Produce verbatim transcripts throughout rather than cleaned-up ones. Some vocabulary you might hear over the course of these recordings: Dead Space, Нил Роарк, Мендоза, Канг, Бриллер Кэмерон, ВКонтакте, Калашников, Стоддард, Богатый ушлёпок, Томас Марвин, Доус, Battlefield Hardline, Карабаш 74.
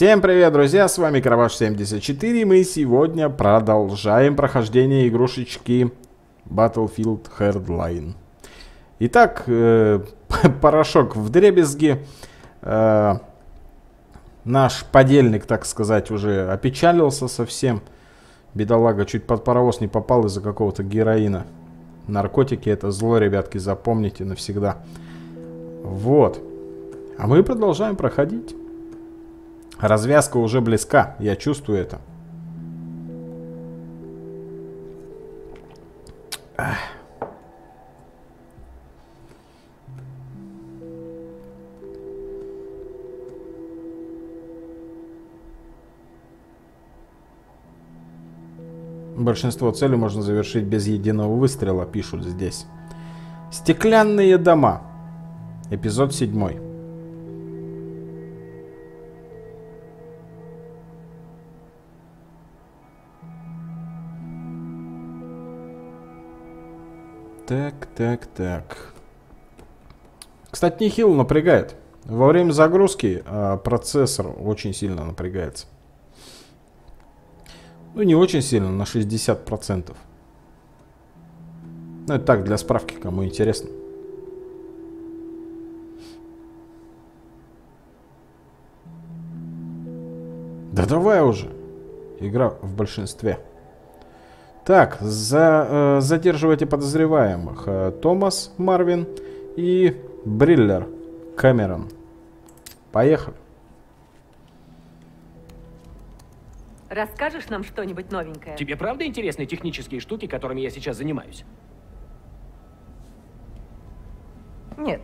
Всем привет, друзья, с вами Карабаш семьдесят четыре, мы сегодня продолжаем прохождение игрушечки Battlefield Hardline. Итак, э, порошок вдребезги, э, наш подельник, так сказать, уже опечалился совсем, бедолага, чуть под паровоз не попал из-за какого-то героина. Наркотики — это зло, ребятки, запомните навсегда. Вот, а мы продолжаем проходить. Развязка уже близка, я чувствую это. Большинство целей можно завершить без единого выстрела, пишут здесь. Стеклянные дома. Эпизод седьмой. Так, так, так. Кстати, нехило напрягает. Во время загрузки э, процессор очень сильно напрягается. Ну, не очень сильно, на шестьдесят процентов. Ну, это так, для справки, кому интересно. Да давай уже. Игра в большинстве. Так, за, э, задерживайте подозреваемых. Э, Томас Марвин и Бриллер Кэмерон. Поехали. Расскажешь нам что-нибудь новенькое? Тебе правда интересны технические штуки, которыми я сейчас занимаюсь? Нет.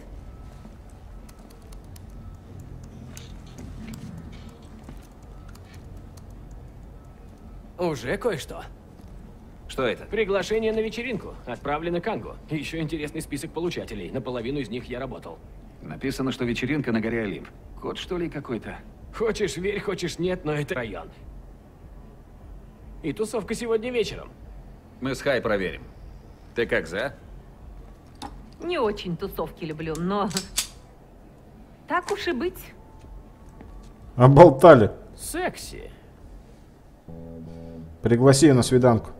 Уже кое-что. Что это? Приглашение на вечеринку. Отправлено Кангу. Еще интересный список получателей. Наполовину из них я работал. Написано, что вечеринка на горе Олимп. Код, что ли, какой-то? Хочешь верь, хочешь нет, но это район. И тусовка сегодня вечером. Мы с Хай проверим. Ты как, за? Не очень тусовки люблю, но... Так уж и быть. Оболтали. Секси. Пригласи ее на свиданку.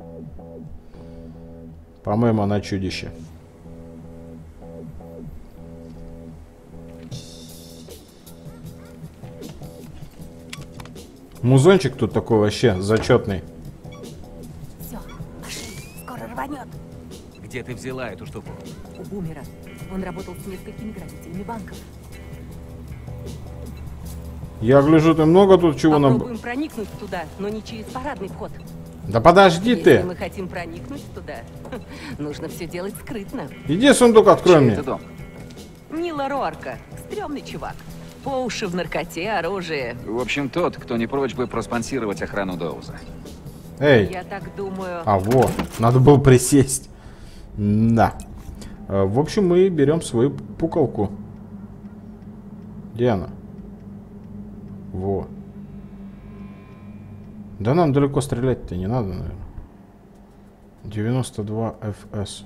По-моему, она чудище. Музончик тут такой вообще зачетный. Все, пошли, скоро рванет. Где ты взяла эту штуку? У Бумера. Он работал с несколькими грабителями банков. Я гляжу, ты много тут чего нам... Попробуем проникнуть туда, но не через парадный вход. Да подожди. Если ты. Если мы хотим проникнуть туда, нужно все делать скрытно. Иди сундук открой мне. Нила Роарка, стрёмный чувак. По уши в наркоте, оружие. В общем, тот, кто не прочь бы проспонсировать охрану Доуза. Эй. Я так думаю. А вот, надо было присесть. Да. В общем, мы берем свою пуколку. Где она? Во. Да нам далеко стрелять-то не надо, наверное. девяносто два эф эс.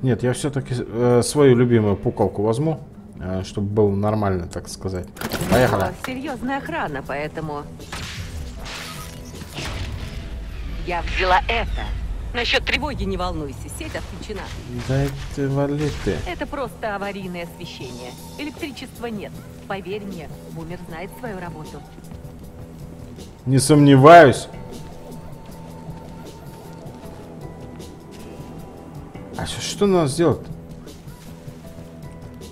Нет, я все-таки э, свою любимую пукалку возьму, э, чтобы было нормально, так сказать. Поехали. А, серьезная охрана, поэтому... Я взяла это. Насчет тревоги не волнуйся, сеть отключена. Да это валеты. Это просто аварийное освещение. Электричества нет. Поверь мне, Бумер знает свою работу. Не сомневаюсь. А что, что надо сделать-то?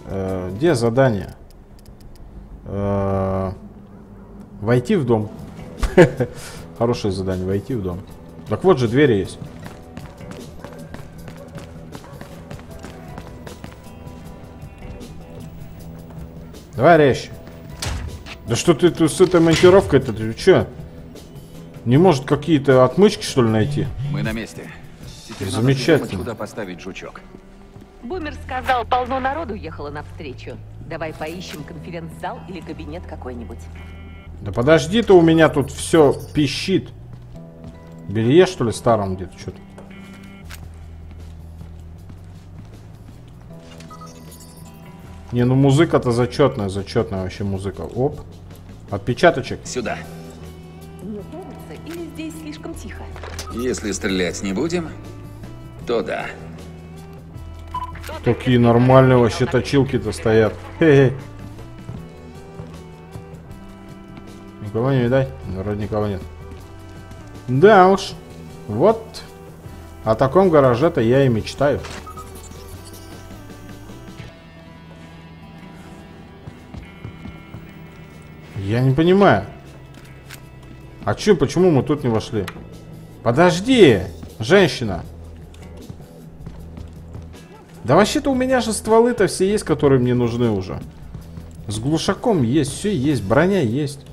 Э, где задание? Э, войти в дом. Хорошее задание, войти в дом. Так вот же, двери есть. Давай резче. Да что ты тут с этой монтировкой-то? Ты че? Не может какие-то отмычки, что ли, найти? Мы на месте. Теперь замечательно. Надо куда поставить жучок. Бумер сказал, полно народу ехало навстречу. Давай поищем конференц-зал или кабинет какой-нибудь. Да подожди-то, у меня тут все пищит. Белье, что ли, старом где-то что-то? Не, ну музыка-то зачетная, зачетная вообще музыка. Оп. Отпечаточек. Сюда. Мне кажется, или здесь слишком тихо. Если стрелять не будем, то да. Такие нормальные вообще точилки-то стоят. Хе-хе. Никого не видать? Вроде никого нет. Да уж. Вот. О таком гараже-то я и мечтаю. Я не понимаю. А че, почему мы тут не вошли? Подожди, женщина. Да вообще-то у меня же стволы-то все есть, которые мне нужны уже. С глушаком есть, все есть, броня есть.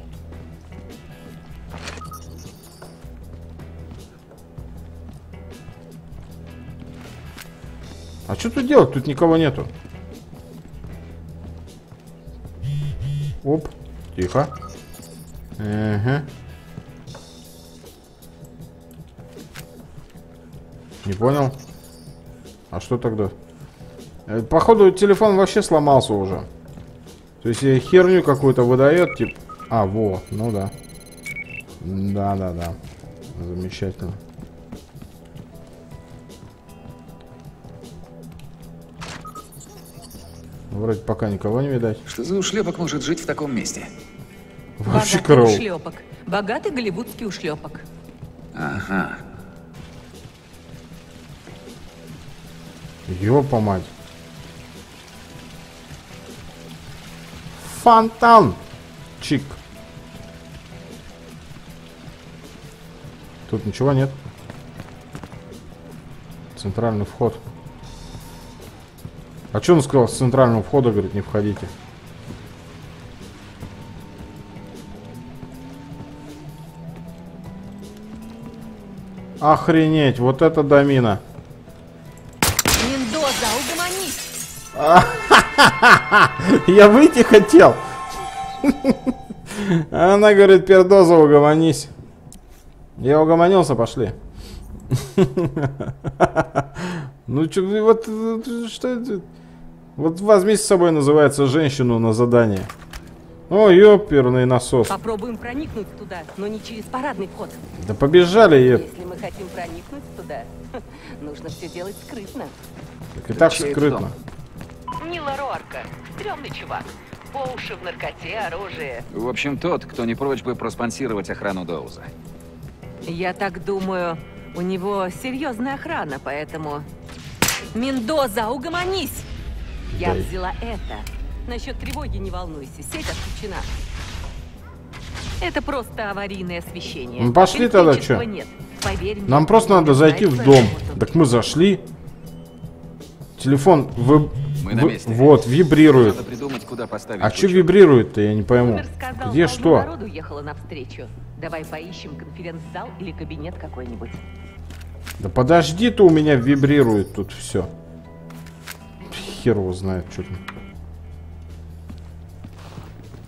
А что тут делать? Тут никого нету. Оп, тихо. Ага. Не понял. А что тогда? Походу телефон вообще сломался уже. То есть херню какую-то выдает, типа. А, вот, ну да. Да-да-да. Замечательно. Вроде пока никого не видать. Что за ушлепок может жить в таком месте? Вообще кров. Ушлепок. Богатый голливудский ушлепок. Ага. Ёпа мать. Фонтан. Чик. Тут ничего нет. Центральный вход. А что он сказал с центрального входа? Говорит, не входите. Охренеть, вот это домина. Мендоза, угомонись. Я выйти хотел. Она говорит, пердоза, угомонись. Я угомонился, пошли. Ну что, вот что это? Вот возьми с собой, называется, женщину на задание. О, ёперный насос. Попробуем проникнуть туда, но не через парадный вход. Да побежали, ё... Если мы хотим проникнуть туда, нужно все делать скрытно. Так и так скрытно. Нила Роарка, стрёмный чувак. По уши в наркоте, оружие. В общем, тот, кто не прочь бы проспонсировать охрану Доуза. Я так думаю, у него серьезная охрана, поэтому... Мендоза, угомонись! Я взяла это. Насчет тревоги не волнуйся, сеть отключена. Это просто аварийное освещение. Ну, пошли тогда, что? Нам просто надо зайти в дом. Так мы зашли. Телефон вы... мы на месте. Вы... вот, вибрирует. Придумать, куда поставить. А что вибрирует-то, я не пойму. Сказал, где что? Народу ехала навстречу. Давай поищем конференц-зал или кабинет какой-нибудь. Да подожди, то у меня вибрирует тут все. Хер его знает, что там.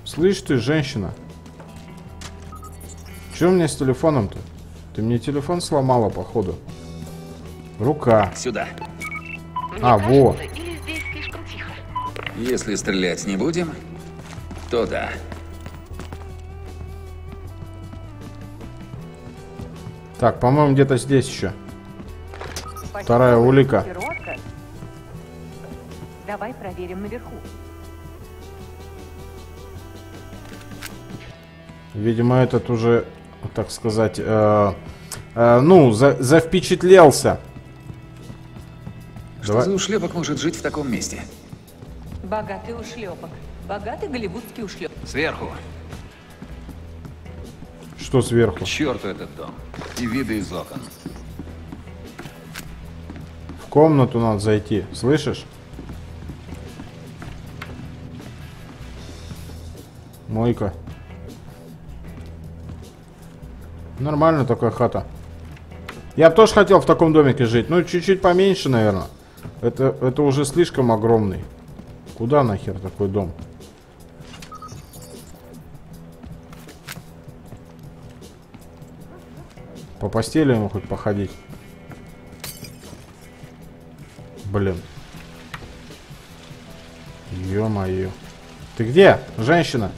Слышь ты, женщина. Че у меня с телефоном-то? Ты мне телефон сломала, походу. Рука. Сюда. А, мне вот. Кажется, или здесь слишком тихо. Если стрелять не будем, то да. Так, по-моему, где-то здесь еще. Вторая улика. Давай проверим наверху. Видимо, этот уже, так сказать, э, э, ну, за, завпечатлелся. Что давай. За ушлепок может жить в таком месте? Богатый ушлепок. Богатый голливудский ушлепок. Сверху. Что сверху? К черту этот дом. И виды из окон. В комнату надо зайти, слышишь? Мойка. Нормально такая хата. Я бы тоже хотел в таком домике жить. Ну, чуть-чуть поменьше, наверное. Это, это уже слишком огромный. Куда нахер такой дом? По постели ему хоть походить. Блин. Ё-моё. Ты где, женщина?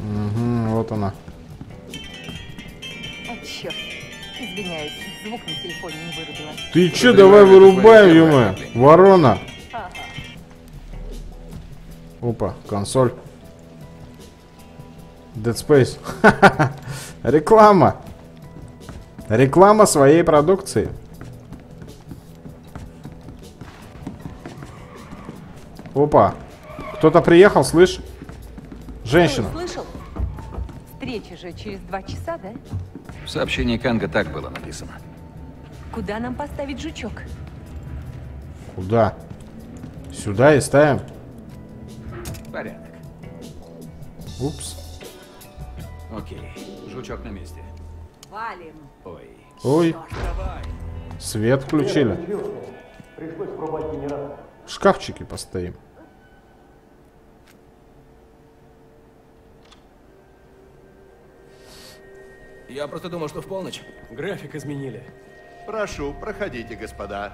Угу, вот она. А, черт. Извиняюсь, звук на телефоне не вырубила. Ты че, давай вырубай, ё-моё. Ворона. Ага. Опа, консоль. Dead Space. Реклама. Реклама своей продукции. Опа. Кто-то приехал, слышь? Женщина. Ты слышал? Встреча же через два часа, да? В сообщении Канга так было написано. Куда нам поставить жучок? Куда? Сюда и ставим. Порядок. Упс. Окей. Жучок на месте. Валим. Ой. Ой. Давай. Свет включили. Пришлось пробовать генератор. Шкафчики поставим. Я просто думал, что в полночь. График изменили. Прошу, проходите, господа.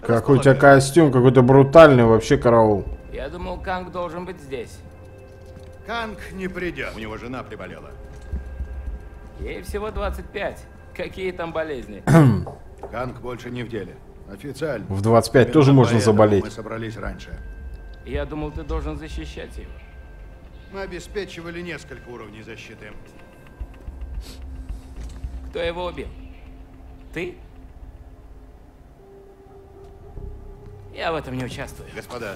Какой у тебя костюм, какой-то брутальный вообще караул. Я думал, Канг должен быть здесь. Канг не придет. У него жена приболела. Ей всего двадцать пять. Какие там болезни? Канг больше не в деле. Официально. В двадцать пять тоже можно заболеть. Мы собрались раньше. Я думал, ты должен защищать его. Мы обеспечивали несколько уровней защиты. Кто его убил? Ты? Я в этом не участвую. Господа,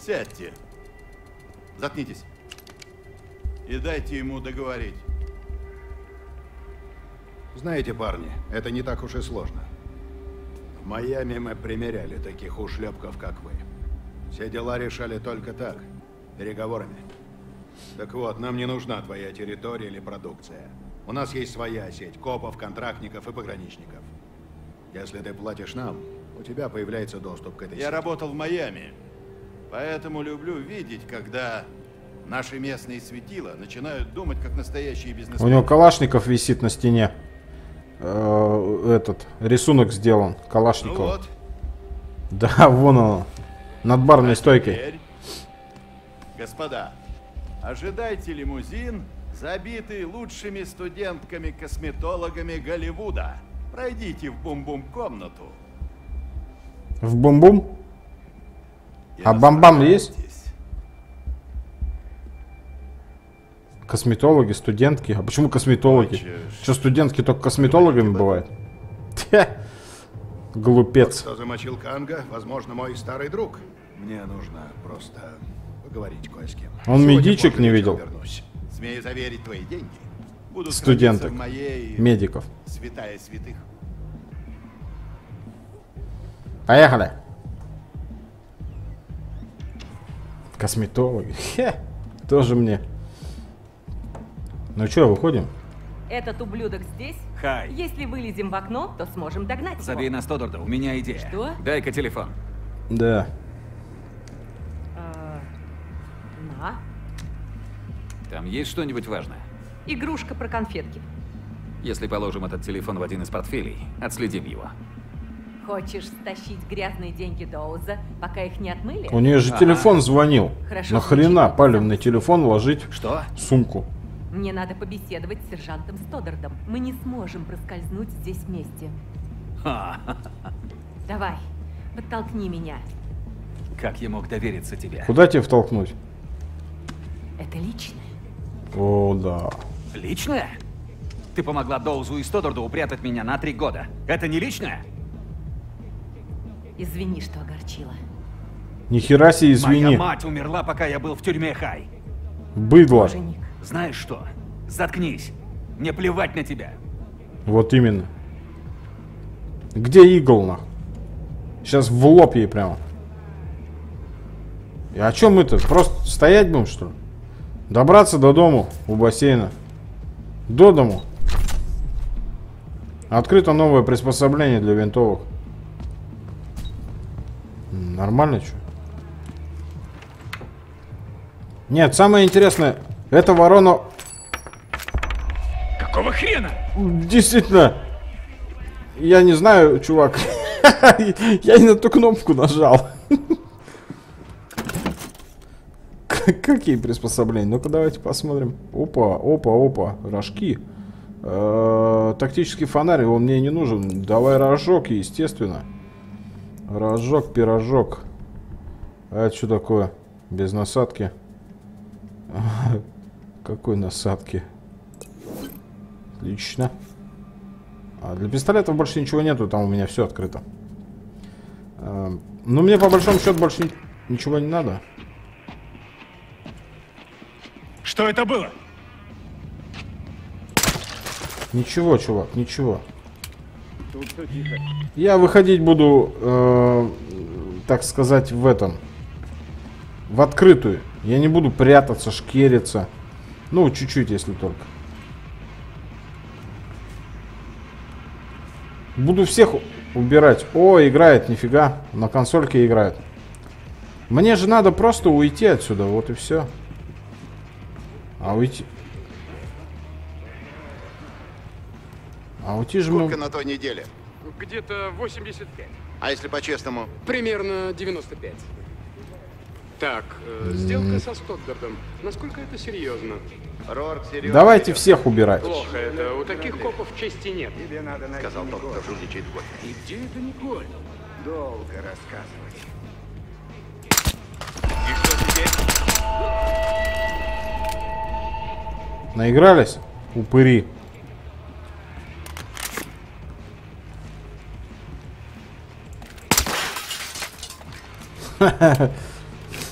сядьте. Заткнитесь. И дайте ему договорить. Знаете, парни, это не так уж и сложно. В Майами мы примеряли таких ушлепков, как вы. Все дела решали только так, переговорами. Так вот, нам не нужна твоя территория или продукция. У нас есть своя сеть копов, контрактников и пограничников. Если ты платишь нам, у тебя появляется доступ к этой сети. Я работал в Майами, поэтому люблю видеть, когда наши местные светила начинают думать, как настоящие бизнесмены. У него Калашников висит на стене. Э, этот рисунок сделан Калашников. Ну вот. Да, вон он, над барной а стойкой. Теперь, господа, ожидайте лимузин, забитый лучшими студентками-косметологами Голливуда. Пройдите в бум-бум комнату. В бум-бум? А бам-бам есть? Косметологи, студентки. А почему косметологи? Хочешь... Что, студентки только косметологами бывают? Глупец. Кто замочил Канга, возможно, мой старый друг. Мне нужно просто поговорить кое с кем. Он медичек не видел. Смею заверить, твои деньги будут студенток, моей... медиков. Святая святых. Поехали. Косметологи. Хе, тоже мне. Ну что, выходим? Этот ублюдок здесь? Хай. Если вылезем в окно, то сможем догнать его. Забей на сто, у меня идея. Что? Дай-ка телефон. Да. А... На. Там есть что-нибудь важное? Игрушка про конфетки. Если положим этот телефон в один из портфелей, отследим его. Хочешь стащить грязные деньги Доуза, пока их не отмыли? У нее же а-а-а. телефон звонил. Хорошо. Нахрена палевный телефон ложить что? в сумку? Мне надо побеседовать с сержантом Стоддардом. Мы не сможем проскользнуть здесь вместе. Ха-ха-ха. Давай, подтолкни меня. Как я мог довериться тебе? Куда тебе втолкнуть? Это лично. О, да. Личное? Ты помогла Доузу и Стоддарду упрятать меня на три года. Это не личное? Извини, что огорчила. Нихера себе, извини. Моя мать умерла, пока я был в тюрьме, Хай. Быдло. Женик. Знаешь что? Заткнись. Мне плевать на тебя. Вот именно. Где Иглна? Сейчас в лоб ей прямо. И о чем мы-то? Просто стоять будем, что ли? Добраться до дому у бассейна. До дому. Открыто новое приспособление для винтовок. Нормально, что? Нет, самое интересное, это ворона... Какого хрена? Действительно. Я не знаю, чувак. Я не на ту кнопку нажал. Какие приспособления? Ну-ка, давайте посмотрим. Опа, опа, опа. Рожки. Тактический фонарь, он мне не нужен. Давай рожок, естественно. Рожок, пирожок. А это что такое? Без насадки. Какой насадки? Отлично. А для пистолетов больше ничего нету. Там у меня все открыто. Но мне по большому счету больше ничего не надо. Что это было? Ничего, чувак, ничего. Тут все тихо. Я выходить буду, э, так сказать, в этом. В открытую. Я не буду прятаться, шкериться. Ну, чуть-чуть, если только. Буду всех убирать. О, играет, нифига. На консольке играет. Мне же надо просто уйти отсюда. Вот и все. А уйти... А уйти же мы... Сколько на той неделе? Где-то восемьдесят пять. А если по-честному? Примерно девяносто пять. Так, э, сделка со Стотгардом. Насколько это серьезно? Рорк, серьезно. Давайте всех убирать. Плохо это. У таких копов чести нет. Тебе надо найти. Сказал тот, кто жульничает в год. И где это Николь? Долго рассказывать. И что теперь? Наигрались? Упыри.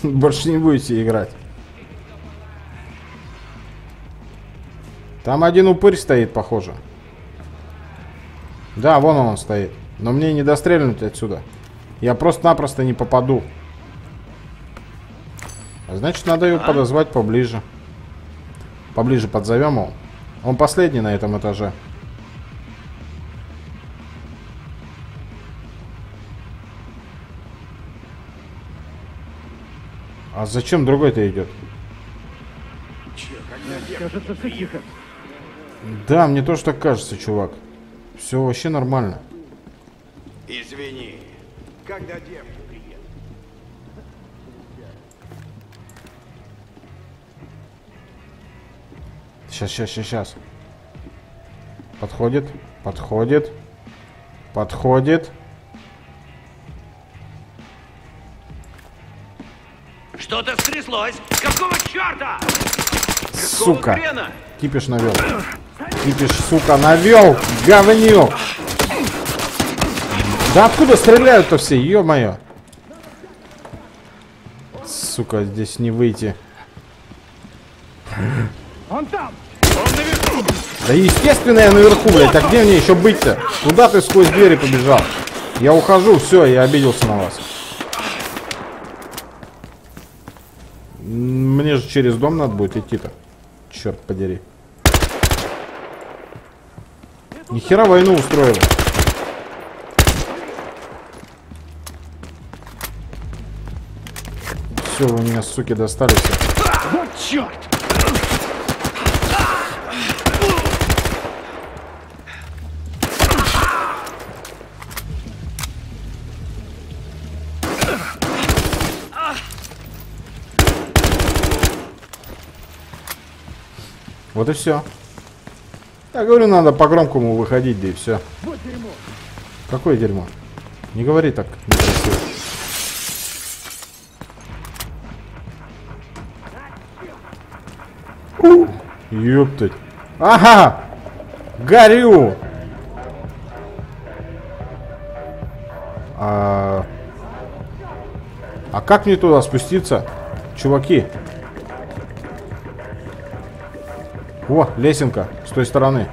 Больше не будете играть. Там один упырь стоит, похоже. Да, вон он стоит. Но мне не дострельнуть отсюда. Я просто-напросто не попаду. А значит, надо его подозвать поближе. Поближе подзовем его. Он последний на этом этаже. А зачем другой-то идет? Кажется, все тихо. Да, мне тоже так кажется, чувак. Все вообще нормально. Извини, когда девки приедут. Сейчас, сейчас, сейчас, сейчас. Подходит, подходит, подходит. Что-то стряслось! Какого черта? Сука! Кипиш навел. Кипиш, сука, навел! Говнюк! Да откуда стреляют-то все? Ё-моё! Сука, здесь не выйти. Он там! Он наверху! Да естественно я наверху, блядь. А где мне еще быть-то? Куда ты сквозь двери побежал? Я ухожу, все, я обиделся на вас. Мне же через дом надо будет идти-то. Черт подери. Нихера войну устроили. Все, вы меня, суки, достали все. Вот черт! Вот и все. Я говорю, надо по-громкому выходить, да и все. Вот дерьмо. Какое дерьмо? Не говори так. Некрасиво. У! Ёптать. Ага! Горю! А... а как мне туда спуститься? Чуваки. О, лесенка с той стороны.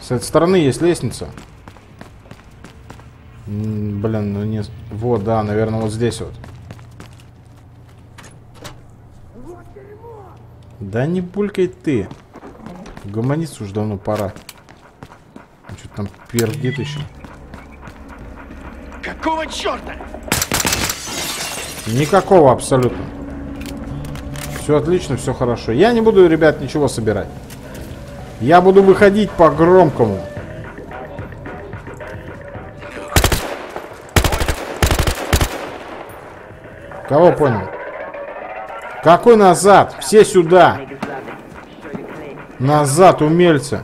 С этой стороны есть лестница. М-м, блин, ну не... Вот, да, наверное, вот здесь вот. Да не булькай ты. Гомониться уже давно пора. Что-то там пердит еще. Какого черта? Никакого абсолютно. Все отлично, все хорошо. Я не буду, ребят, ничего собирать. Я буду выходить по-громкому. Кого понял? Какой назад? Все сюда. Назад, умельцы.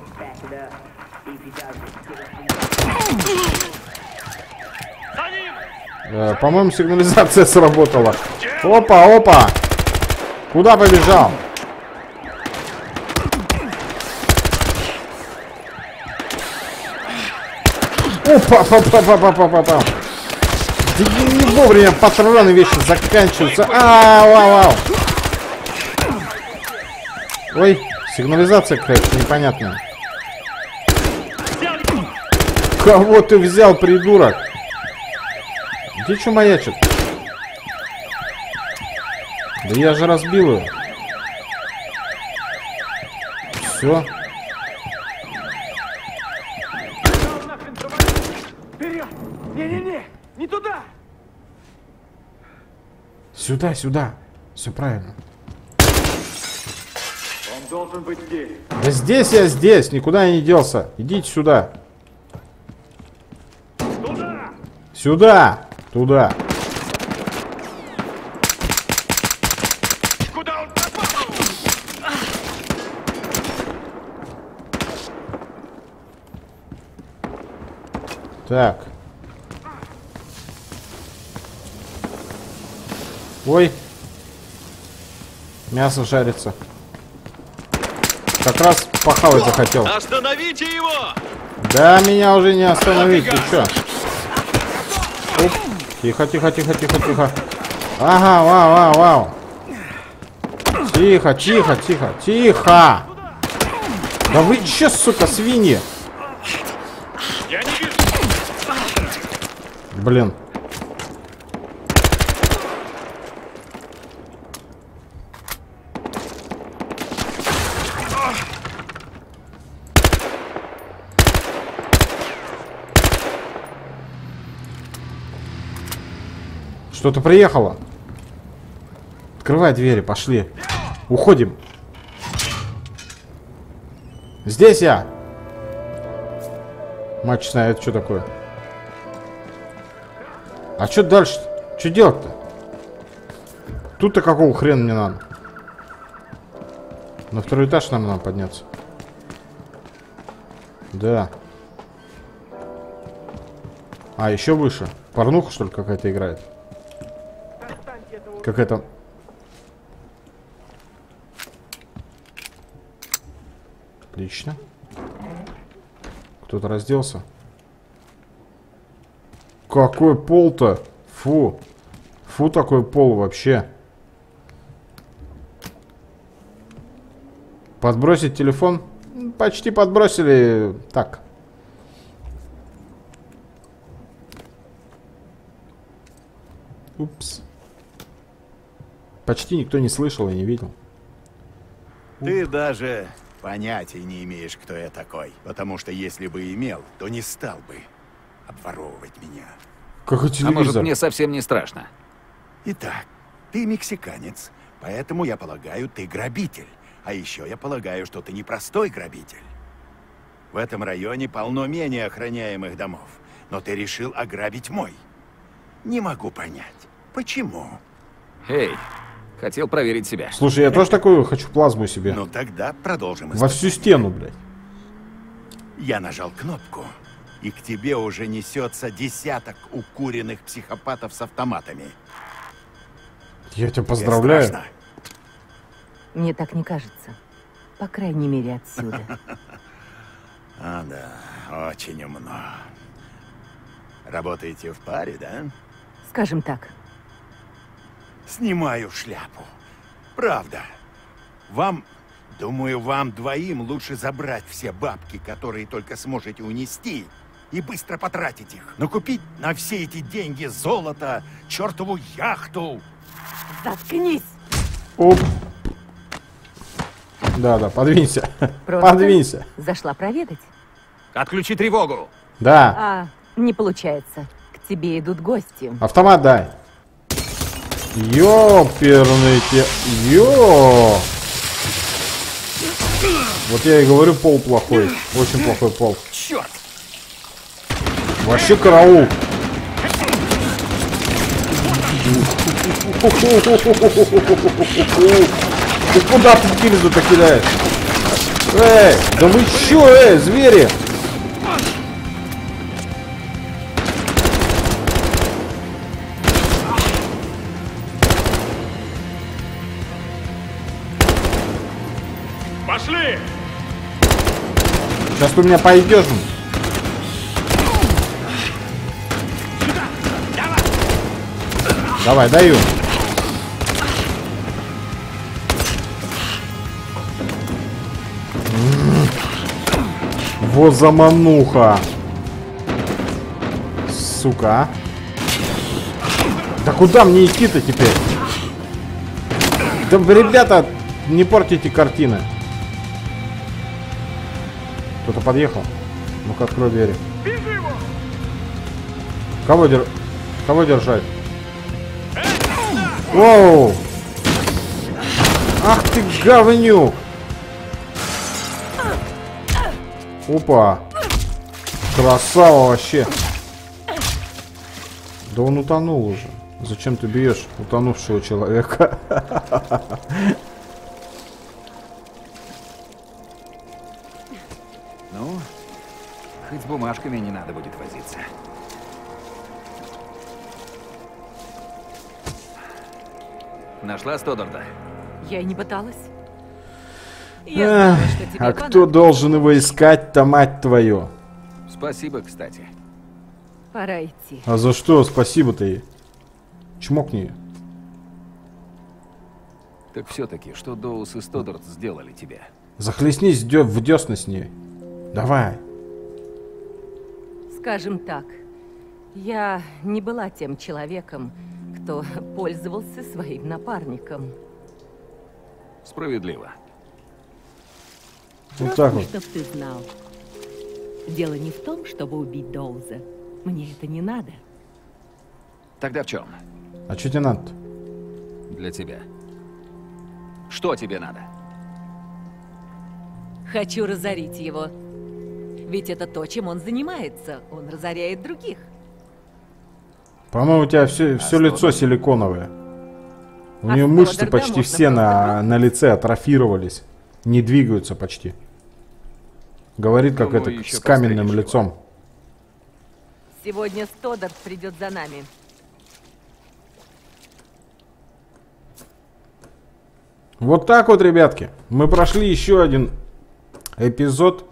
Э, По-моему, сигнализация сработала. Опа, опа. Куда побежал? Опа, опа, опа, опа, опа, опа. Не вовремя патроны вечно заканчиваются. Ау, ау, ау. Ой, сигнализация какая-то непонятная. Кого ты взял, придурок? Где что маячит? Да я же разбил его. Все. Сюда, сюда. Все правильно. Он должен быть здесь. Да здесь я здесь. Никуда я не делся. Идите сюда. Туда. Сюда. Туда. Куда он попал? Так. Ой, мясо жарится. Как раз похавать захотел. Остановите его! Да меня уже не остановить, ты чё? Оп. Тихо, тихо, тихо, тихо, тихо. Ага, вау, вау, вау. Тихо, тихо, тихо, тихо. Да вы чё, сука, свиньи? Блин. Что-то приехало. Открывай двери, пошли. Уходим. Здесь я. Мать честная, это что такое? А что дальше? Что делать-то? Тут-то какого хрена мне надо? На второй этаж нам надо подняться. Да. А, еще выше. Порнуха, что ли, какая-то играет? Как это? Отлично. Кто-то разделся. Какой пол-то? Фу. Фу, такой пол вообще. Подбросить телефон? Почти подбросили. Так. Упс. Почти никто не слышал и не видел. Ты Ух. даже понятия не имеешь, кто я такой. Потому что если бы имел, то не стал бы обворовывать меня. Как и телевизор. А может, мне совсем не страшно. Итак, ты мексиканец, поэтому я полагаю, ты грабитель. А еще я полагаю, что ты не простой грабитель. В этом районе полно менее охраняемых домов. Но ты решил ограбить мой. Не могу понять, почему. Эй. Хотел проверить себя. Слушай, я тоже такую хочу плазму себе. Ну тогда продолжим. Во всю стену, блядь. Я нажал кнопку, и к тебе уже несется десяток укуренных психопатов с автоматами. Я тебя поздравляю. Мне так не кажется. По крайней мере, отсюда. А, да, очень умно. Работаете в паре, да? Скажем так. Снимаю шляпу. Правда. Вам, думаю, вам двоим лучше забрать все бабки, которые только сможете унести, и быстро потратить их. Но купить на все эти деньги золото, чертову яхту. Заткнись! Оп. Да, да, подвинься. Просто подвинься. Зашла проведать. Отключи тревогу. Да. А, не получается. К тебе идут гости. Автомат дай. Ёперный те... Ё! Вот я и говорю, пол плохой. Очень плохой пол. Черт! Вообще караул! Ты куда ты гильзу-то кидаешь? Эй, да вы чё, эй, звери? Пошли! Сейчас ты у меня пойдешь. Давай, даю. Вот замануха. Сука. Да куда мне идти-то теперь? Да, ребята, не портите картины. Кто-то подъехал. Ну-ка, открой двери. Кого, дер... Кого держать? Воу! Ах ты говнюк! Опа! Красава вообще! Да он утонул уже. Зачем ты бьешь утонувшего человека? Ну, хоть с бумажками не надо будет возиться. Нашла Стоддарда? Я и не пыталась. Я знала, что тебе а понадобится. Кто должен его искать-то, мать твою? Спасибо, кстати. Пора идти. А за что спасибо-то ей? Чмокни ее. Так все-таки, что Доус и Стоддард сделали тебе? Захлестнись в десны с ней. Давай. Скажем так, я не была тем человеком, кто пользовался своим напарником. Справедливо. Вот так вот. Чтоб ты знал. Дело не в том, чтобы убить Доуза. Мне это не надо. Тогда в чем? А что тебе надо? Для тебя. Что тебе надо? Хочу разорить его. Ведь это то, чем он занимается. Он разоряет других. По-моему, у тебя все, все а лицо силиконовое. У а нее мышцы почти все на, на лице атрофировались. Не двигаются почти. Говорит, как это, с каменным лицом. Сегодня Стоддард придет за нами. Вот так вот, ребятки. Мы прошли еще один эпизод.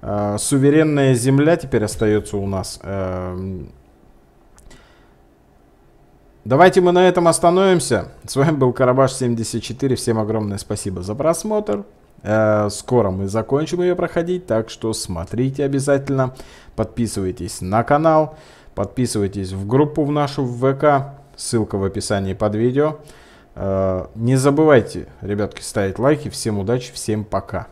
Суверенная земля теперь остается у нас. Давайте мы на этом остановимся. С вами был Карабаш семьдесят четыре. Всем огромное спасибо за просмотр. Скоро мы закончим ее проходить, так что смотрите обязательно. Подписывайтесь на канал. Подписывайтесь в группу в нашу в ВК. Ссылка в описании под видео. Не забывайте, ребятки, ставить лайки. Всем удачи, всем пока.